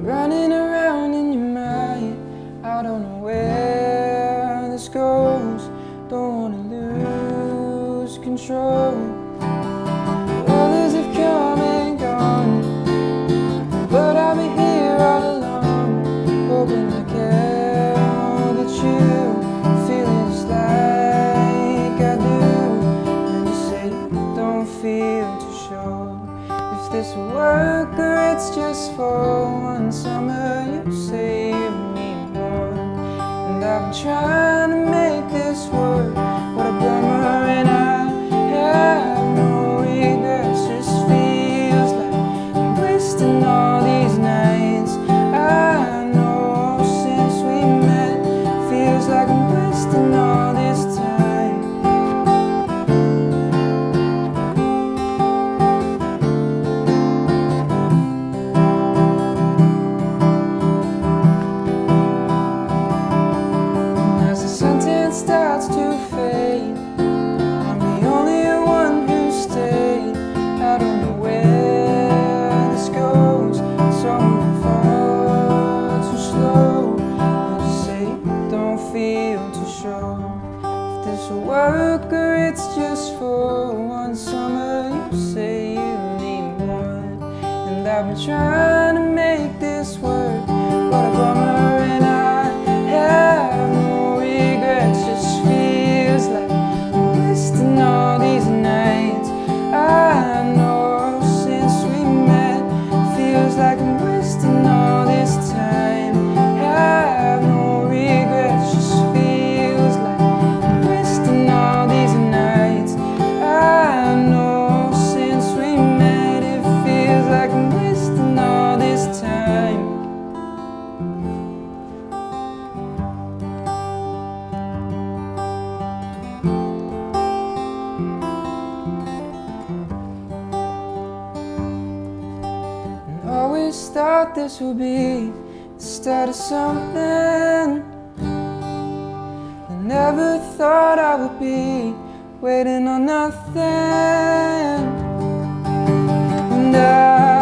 Running around in your mind, I don't know where this goes. Don't wanna lose control. Others have come and gone, but I'll be here all alone, hoping I care that you feel just like I do. And you say you don't feel too sure if this will work or it's just for one summer. You say you need more, and I've been trying to make this work. What a bummer, and I have no regrets. Just feels like I'm wasting all these nights. I know since we met, feels like I'm wasting all this time. If this will work or it's just for one summer. You say you need one, and I've been trying to make this work. What a bummer, and I have no regrets. Just feels like I'm wasting all these nights. I know since we met, feels like I'm wasting all this time. Have no regrets. Just always thought this would be the start of something. I never thought I would be waiting on nothing, and